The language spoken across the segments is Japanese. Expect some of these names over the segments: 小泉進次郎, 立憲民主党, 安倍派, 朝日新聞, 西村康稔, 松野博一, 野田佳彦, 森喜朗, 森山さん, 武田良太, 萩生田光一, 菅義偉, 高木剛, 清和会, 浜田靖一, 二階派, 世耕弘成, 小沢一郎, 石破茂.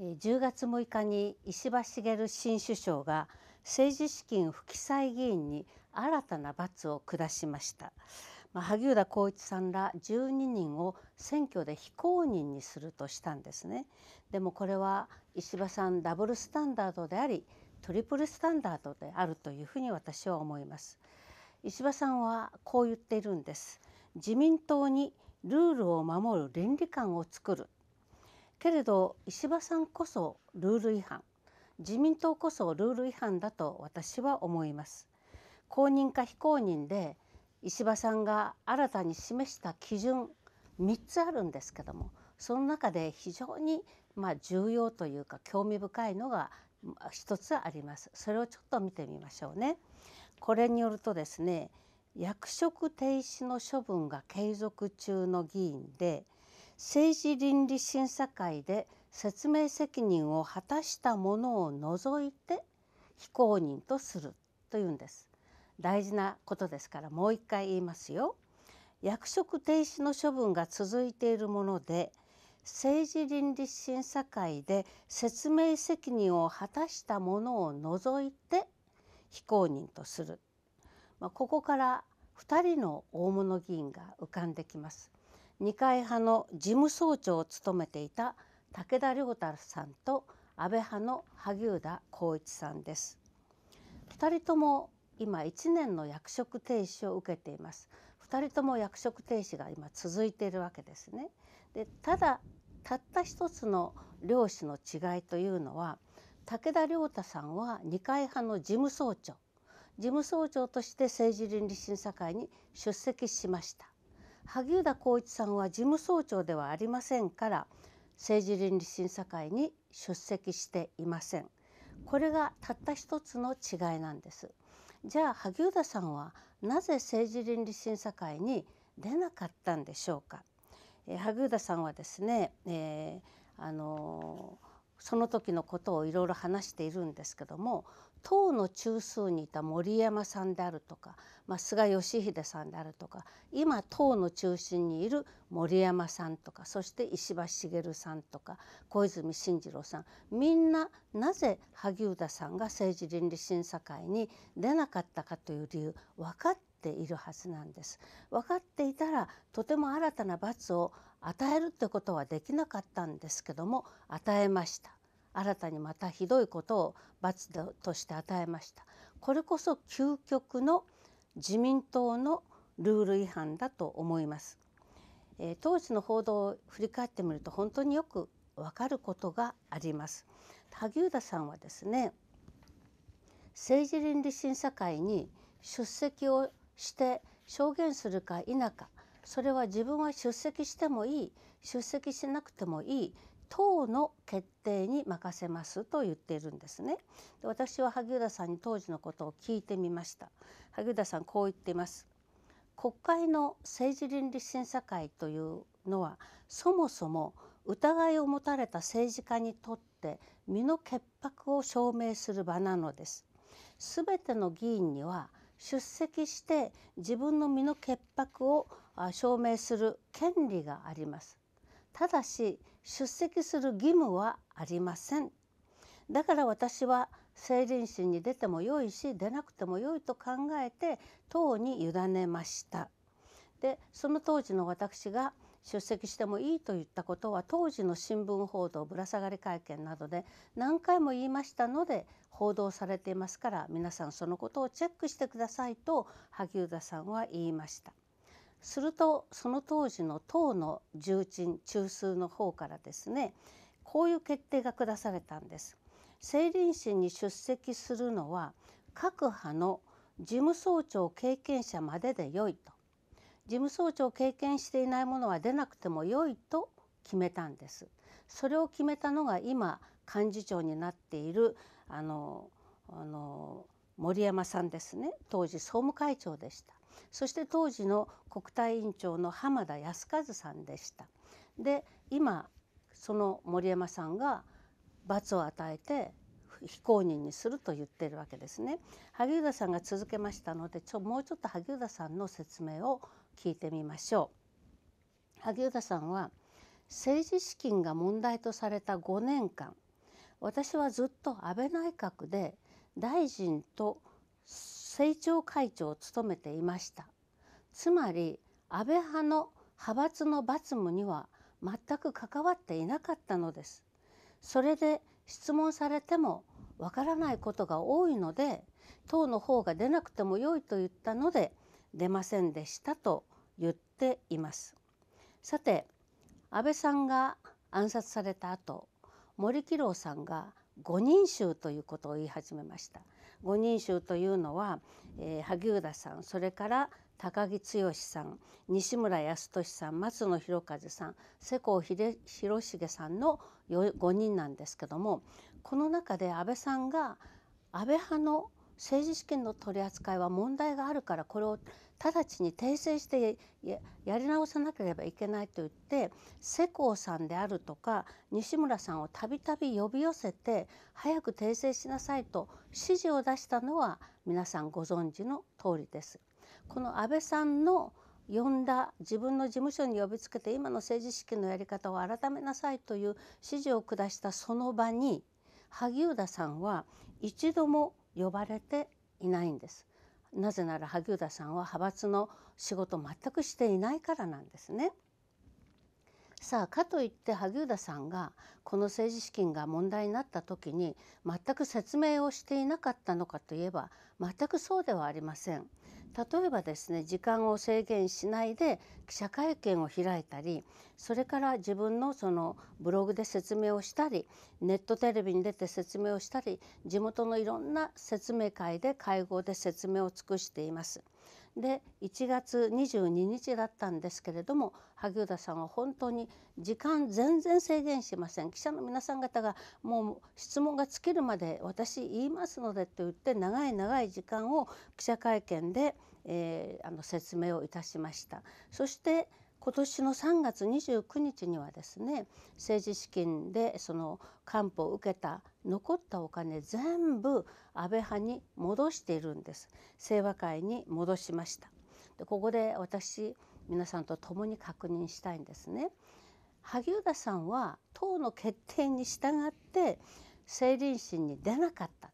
10月6日に石破茂新首相が政治資金不記載議員に新たな罰を下しました。萩生田光一さんら12人を選挙で非公認にするとしたんですね。でもこれは石破さんダブルスタンダードでありトリプルスタンダードであるというふうに私は思います。石破さんはこう言っているんです。自民党にルールを守る倫理観を作る。けれど石破さんこそルール違反、自民党こそルール違反だと私は思います。公認か非公認で石破さんが新たに示した基準3つあるんですけども、その中で非常に重要というか興味深いのが一つあります。それをちょっと見てみましょうね。これによるとですね、役職停止の処分が継続中の議員で政治倫理審査会で説明責任を果たしたものを除いて非公認とするというんです。大事なことですからもう一回言いますよ。役職停止の処分が続いているもので政治倫理審査会で説明責任を果たしたものを除いて非公認とする、ここから2人の大物議員が浮かんできます。二階派の事務総長を務めていた武田良太さんと安倍派の萩生田光一さんです。2人とも今1年の役職停止を受けています。2人とも役職停止が今続いているわけですね。でたった一つの両氏の違いというのは、武田良太さんは二階派の事務総長として政治倫理審査会に出席しました。萩生田光一さんは事務総長ではありませんから政治倫理審査会に出席していません。これがたった一つの違いなんです。じゃあ萩生田さんはなぜ政治倫理審査会に出なかったんでしょうか。萩生田さんはですね、その時のことをいろいろ話しているんですけども、党の中枢にいた森山さんであるとか、菅義偉さんであるとか、今党の中心にいる森山さんとか、そして石破茂さんとか小泉進次郎さん、みんななぜ萩生田さんが政治倫理審査会に出なかったかという理由分かっているはずなんです。分かっていたらとても新たな罰を与えるということはできなかったんですけども、与えました。新たにまたひどいことを罰として与えました。これこそ究極の自民党のルール違反だと思います。当時の報道を振り返ってみると本当によくわかることがあります。萩生田さんはですね、政治倫理審査会に出席をして証言するか否か、それは自分は出席してもいい、出席しなくてもいい、党の決定に任せますと言っているんですね。で、私は萩生田さんに当時のことを聞いてみました。萩生田さんこう言っています。国会の政治倫理審査会というのはそもそも疑いを持たれた政治家にとって身の潔白を証明する場なのです。すべての議員には出席して自分の身の潔白を証明する権利があります。ただし出席する義務はありません。だから私は政倫審に出てもよいし出なくてもよいと考えて党に委ねました。で、その当時の私が出席してもいいと言ったことは当時の新聞報道、ぶら下がり会見などで何回も言いましたので報道されていますから、皆さんそのことをチェックしてくださいと萩生田さんは言いました。するとその当時の党の重鎮、中枢の方からですね、こういう決定が下されたんです。政倫審に出席するのは各派の事務総長経験者まででよいと。事務総長を経験していないものは出なくてもよいと決めたんです。それを決めたのが今幹事長になっている森山さんですね。当時総務会長でした。そして当時の国対委員長の浜田靖一さんでした。で、今その森山さんが罰を与えて非公認にすると言っているわけですね。萩生田さんが続けましたので、もうちょっと萩生田さんの説明を聞いてみましょう。萩生田さんは、政治資金が問題とされた5年間、私はずっと安倍内閣で大臣と政調会長を務めていました。つまり安倍派の派閥の罰務には全く関わっていなかったのです。それで質問されてもわからないことが多いので、党の方が出なくてもよいと言ったので出ませんでしたと言っています。さて、安倍さんが暗殺された後、森喜朗さんが五人衆ということを言い始めました。五人衆というのは、萩生田さん、それから高木剛さん、西村康稔さん、松野博一さん、世耕弘成さんの5人なんですけども、この中で安倍さんが安倍派の政治資金の取り扱いは問題があるから、これを直ちに訂正してやり直さなければいけないと言って、世耕さんであるとか西村さんをたびたび呼び寄せて早く訂正しなさいと指示を出したのは皆さんご存知の通りです。この安倍さんの呼んだ、自分の事務所に呼びつけて今の政治資金のやり方を改めなさいという指示を下したその場に、萩生田さんは一度も呼ばれていないんです。なぜなら萩生田さんは派閥の仕事を全くしていないからなんですね。さあ、かといって萩生田さんがこの政治資金が問題になった時に全く説明をしていなかったのかといえば、全くそうではありません。例えばですね、時間を制限しないで記者会見を開いたり、それから自分のそのブログで説明をしたり、ネットテレビに出て説明をしたり、地元のいろんな説明会で会合で説明を尽くしています。で、1月22日だったんですけれども、萩生田さんは本当に時間全然制限しません。記者の皆さん方がもう質問が尽きるまで私言いますのでと言って、長い長い時間を記者会見で、説明をいたしました。そして今年の3月29日にはですね、政治資金でその還付を受けた残ったお金全部安倍派に戻しているんです。清和会に戻しました。で、ここで私、皆さんと共に確認したいんですね。萩生田さんは党の決定に従って政倫審に出なかった。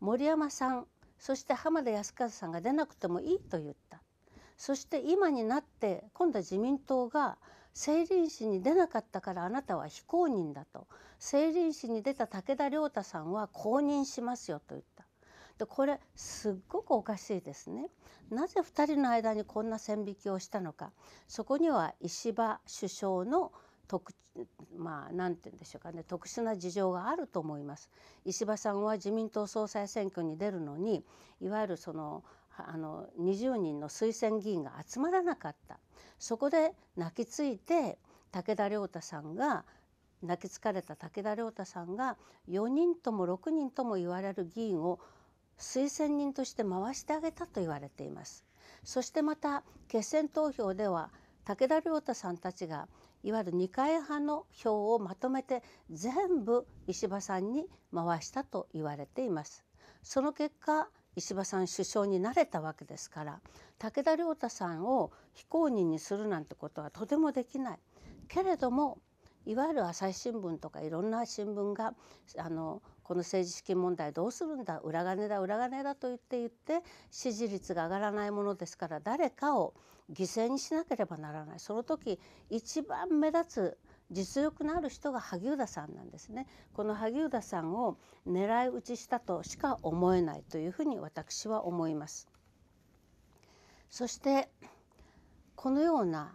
森山さん、そして浜田靖一さんが出なくてもいいと言った。そして今になって今度は自民党が政倫審に出なかったからあなたは非公認だと、政倫審に出た武田良太さんは公認しますよと言った。で、これすっごくおかしいですね。なぜ2人の間にこんな線引きをしたのか。そこには石破首相の何て言うんでしょうかね、特殊な事情があると思います。石破さんは自民党総裁選挙に出るのに、いわゆるその20人の推薦議員が集まらなかった。そこで泣きついて武田良太さんが、泣きつかれた武田良太さんが4人とも6人とも言われる議員を推薦人として回してあげたと言われています。そしてまた決選投票では武田良太さんたちがいわゆる二階派の票をまとめて全部石破さんに回したと言われています。その結果、石破さん首相になれたわけですから、武田良太さんを非公認にするなんてことはとてもできない。けれども、いわゆる朝日新聞とかいろんな新聞がこの政治資金問題どうするんだ、裏金だ裏金だと言って支持率が上がらないものですから、誰かを犠牲にしなければならない。その時一番目立つ実力のある人が萩生田さんなんですね。この萩生田さんを狙い撃ちしたとしか思えないというふうに私は思います。そしてこのような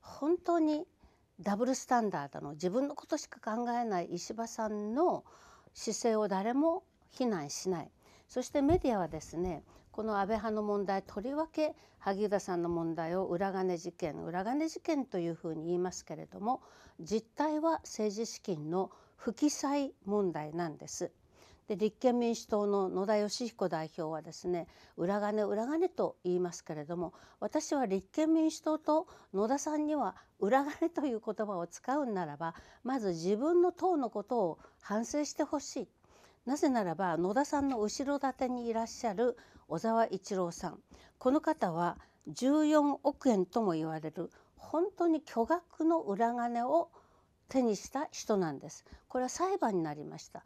本当にダブルスタンダードの、自分のことしか考えない石破さんの姿勢を誰も非難しない。そしてメディアはですね、この安倍派の問題、とりわけ萩生田さんの問題を裏金事件というふうに言いますけれども、実態は政治資金の不記載問題なんです。で、立憲民主党の野田佳彦代表はですね、裏金と言いますけれども、私は立憲民主党と野田さんには裏金という言葉を使うならば、まず自分の党のことを反省してほしい。なぜならば野田さんの後ろ盾にいらっしゃる小沢一郎さん、この方は14億円とも言われる本当に巨額の裏金を手にした人なんです。これは裁判になりました。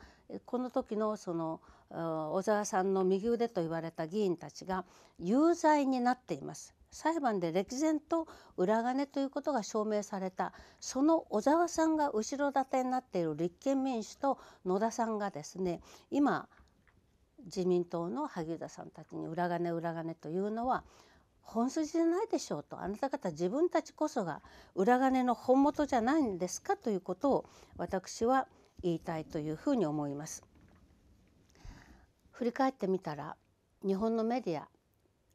この時のその小沢さんの右腕と言われた議員たちが有罪になっています。裁判で歴然と裏金ということが証明された。その小沢さんが後ろ盾になっている立憲民主と野田さんがですね、今自民党の萩生田さんたちに裏金裏金というのは本筋じゃないでしょうと、あなた方自分たちこそが裏金の本元じゃないんですかということを私は言いたいというふうに思います。振り返ってみたら日本のメディア、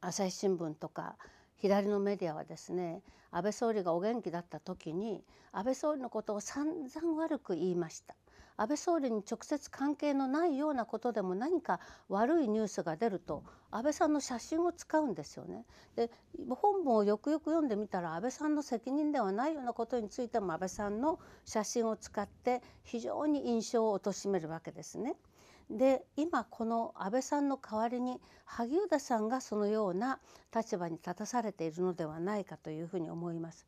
朝日新聞とか左のメディアはですね、安倍総理がお元気だった時に安倍総理のことを散々悪く言いました。安倍総理に直接関係のないようなことでも何か悪いニュースが出ると安倍さんの写真を使うんですよね。で、本文をよくよく読んでみたら安倍さんの責任ではないようなことについても安倍さんの写真を使って非常に印象を貶めるわけですね。で、今この安倍さんの代わりに萩生田さんがそのような立場に立たされているのではないかというふうに思います。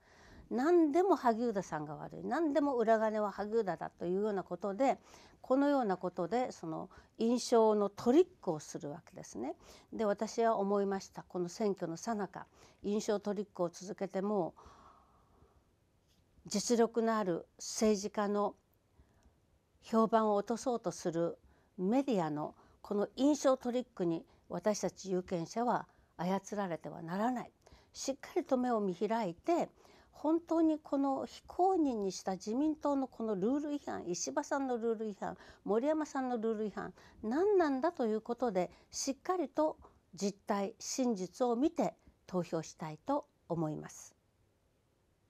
何でも萩生田さんが悪い、何でも裏金は萩生田だというようなことで、このようなことでその印象のトリックをするわけですね。で、私は思いました。この選挙の最中、印象トリックを続けても実力のある政治家の評判を落とそうとするメディアのこの印象トリックに私たち有権者は操られてはならない。しっかりと目を見開いて、本当にこの非公認にした自民党のこのルール違反、石破さんのルール違反、森山さんのルール違反、何なんだということで、しっかりと実態、真実を見て投票したいと思います。